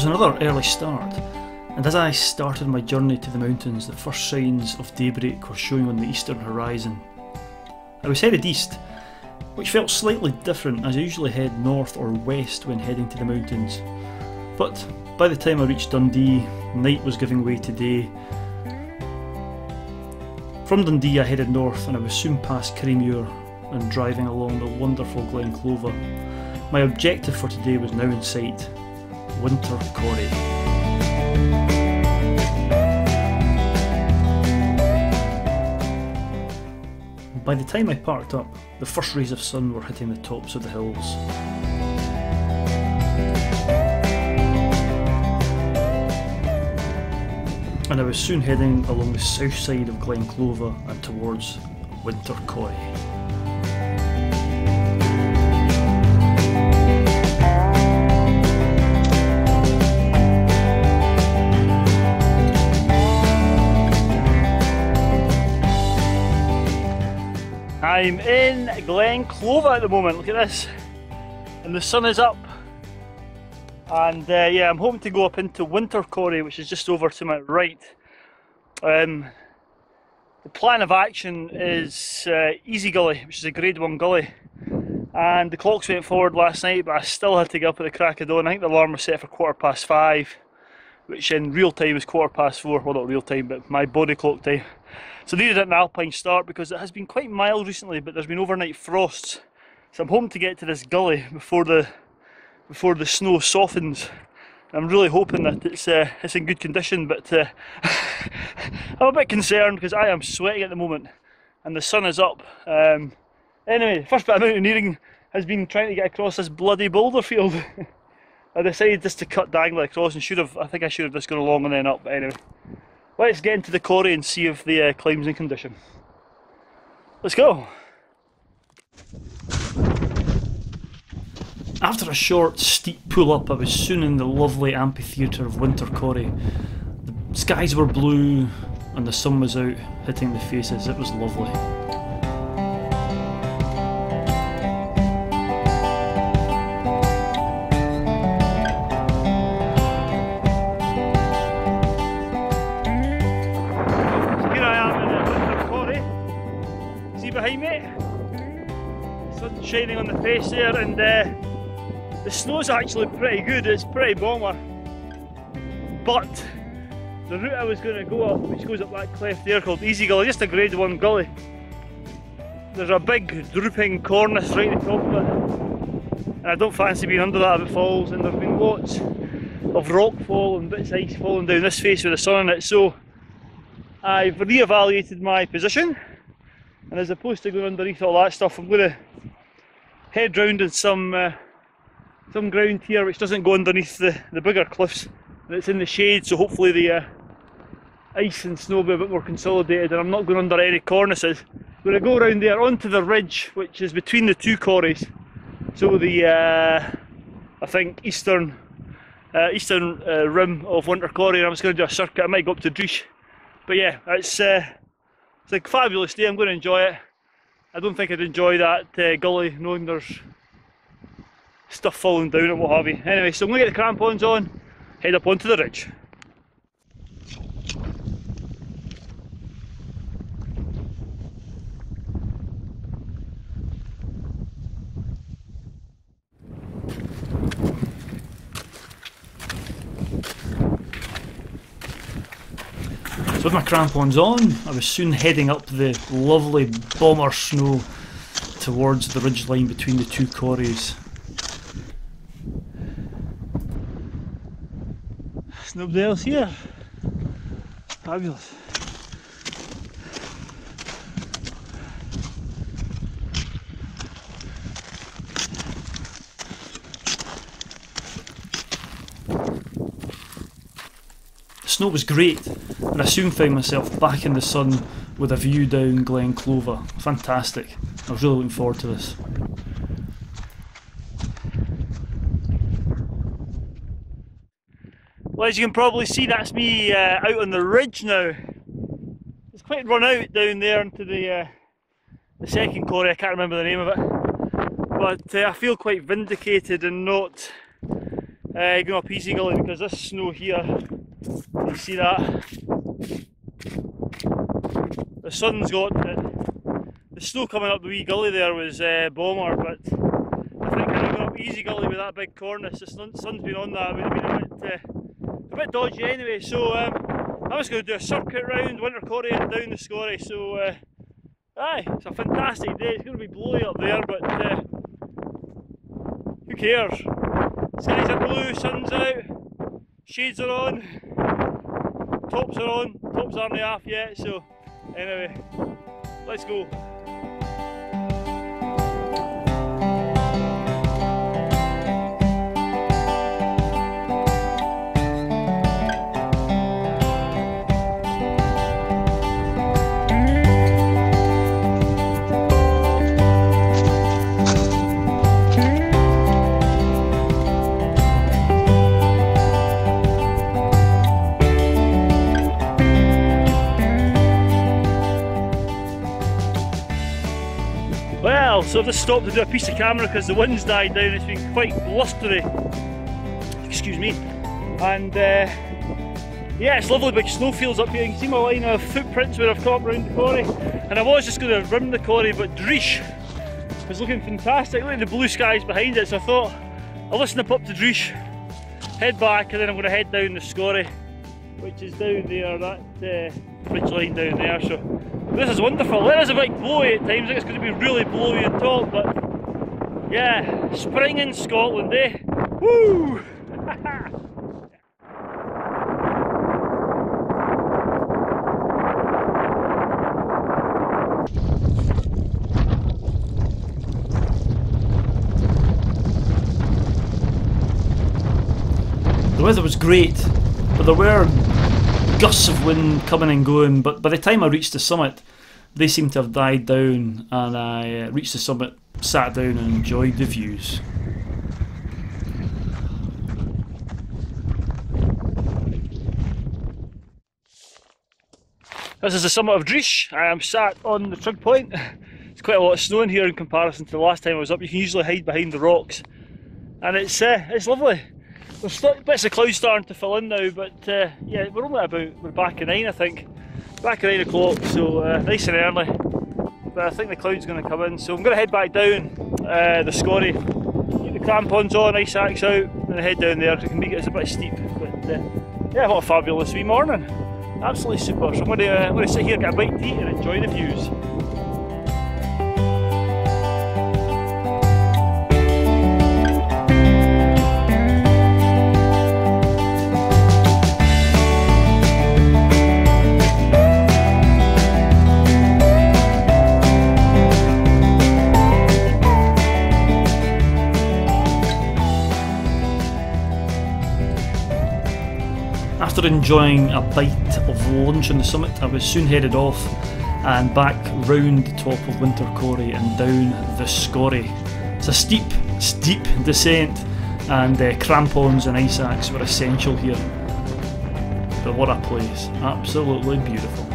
was another early start, and as I started my journey to the mountains, the first signs of daybreak were showing on the eastern horizon. I was headed east, which felt slightly different as I usually head north or west when heading to the mountains. But by the time I reached Dundee, night was giving way to day. From Dundee I headed north, and I was soon past Creagmuir and driving along the wonderful Glen Clova. My objective for today was now in sight: Winter Corrie. By the time I parked up, the first rays of sun were hitting the tops of the hills. And I was soon heading along the south side of Glen Clova and towards Winter Corrie. I'm in Glen Clova at the moment, look at this, and the sun is up. And yeah, I'm hoping to go up into Winter Corrie, which is just over to my right. The plan of action is Easy Gully, which is a grade 1 gully. And the clocks went forward last night, but I still had to get up at the crack of dawn. I think the alarm was set for 5:15, which in real time is 4:15. Well, not real time, but my body clock time. So needed an alpine start because it has been quite mild recently, but there's been overnight frosts. So I'm hoping to get to this gully before the snow softens. I'm really hoping that it's in good condition, but I'm a bit concerned because I am sweating at the moment and the sun is up. Anyway, first bit of mountaineering has been trying to get across this bloody boulder field. I decided just to cut diagonally across and I think I should have just gone along and then up, but anyway. Let's get into the Corrie and see if the climb's in condition. Let's go! After a short, steep pull-up, I was soon in the lovely amphitheatre of Winter Corrie. The skies were blue and the sun was out, hitting the faces. It was lovely. So here I am in Winter Corrie. See behind me? Sun shining on the face there, and the snow's actually pretty good, it's pretty bomber. But the route I was going to go up, which goes up that cleft there called Easy Gully, just a grade 1 gully. There's a big drooping cornice right at the top of it. And I don't fancy being under that if it falls, and there's been lots of rock fall and bits of ice falling down this face with the sun on it. So I've re-evaluated my position, and as opposed to going underneath all that stuff, I'm going to head round in some ground here which doesn't go underneath the bigger cliffs, and it's in the shade, so hopefully the ice and snow will be a bit more consolidated and I'm not going under any cornices. We're going to go around there onto the ridge which is between the two corries, so the I think eastern rim of Winter Corrie, and I'm just going to do a circuit. I might go up to Driesh, but yeah, it's a fabulous day, I'm going to enjoy it. I don't think I'd enjoy that gully knowing there's stuff falling down and what have you. Anyway, so I'm going to get the crampons on, head up onto the ridge. So with my crampons on, I was soon heading up the lovely bomber snow towards the ridge line between the two corries. Nobody else here. Fabulous. The snow was great, and I soon found myself back in the sun with a view down Glen Clova. Fantastic. I was really looking forward to this. Well, as you can probably see, that's me out on the ridge now. It's quite run out down there into the second corrie, I can't remember the name of it. But I feel quite vindicated and not going up Easy Gully, because this snow here, you see that, the sun's got it. The snow coming up the wee gully there was bomber, but I think I got up Easy Gully with that big cornice, the sun's been on that, it would have been a bit dodgy anyway. So I was going to do a circuit round Winter Corrie and down the Scorrie, so aye, it's a fantastic day. It's going to be blowy up there, but who cares? Skies are blue, sun's out, shades are on, tops are on, tops aren't half yet, so anyway, let's go. So I've just stopped to do a piece of camera because the wind's died down. It's been quite blustery, excuse me, and yeah, it's lovely big snowfields up here. You can see my line of footprints where I've come up round the Corrie, and I was just going to rim the Corrie, but Driesh was looking fantastic. Look at the blue skies behind it, so I thought I'll listen up to Driesh, head back, and then I'm going to head down the Scorrie, which is down there, that bridge line down there. So this is wonderful. It is a bit blowy at times, I think it's going to be really blowy on top, but yeah, spring in Scotland, eh? Woo! The weather was great, but there were gusts of wind coming and going, but by the time I reached the summit they seemed to have died down, and I reached the summit, sat down and enjoyed the views. This is the summit of Driesh. I am sat on the trig point. There's quite a lot of snow in here in comparison to the last time I was up. You can usually hide behind the rocks, and it's lovely. There's bits of clouds starting to fill in now, but yeah, we're only about, we're back at 9 I think, back at 9 o'clock, so nice and early, but I think the cloud's going to come in, so I'm going to head back down the Scorrie, keep the crampons on, ice axe out, and head down there, because it can make it a bit steep, but yeah, what a fabulous wee morning, absolutely super. So I'm going to sit here, get a bite to eat and enjoy the views. After enjoying a bite of lunch on the summit, I was soon headed off and back round the top of Winter Corrie and down the Scorrie. It's a steep, steep descent, and crampons and ice axe were essential here. But what a place, absolutely beautiful.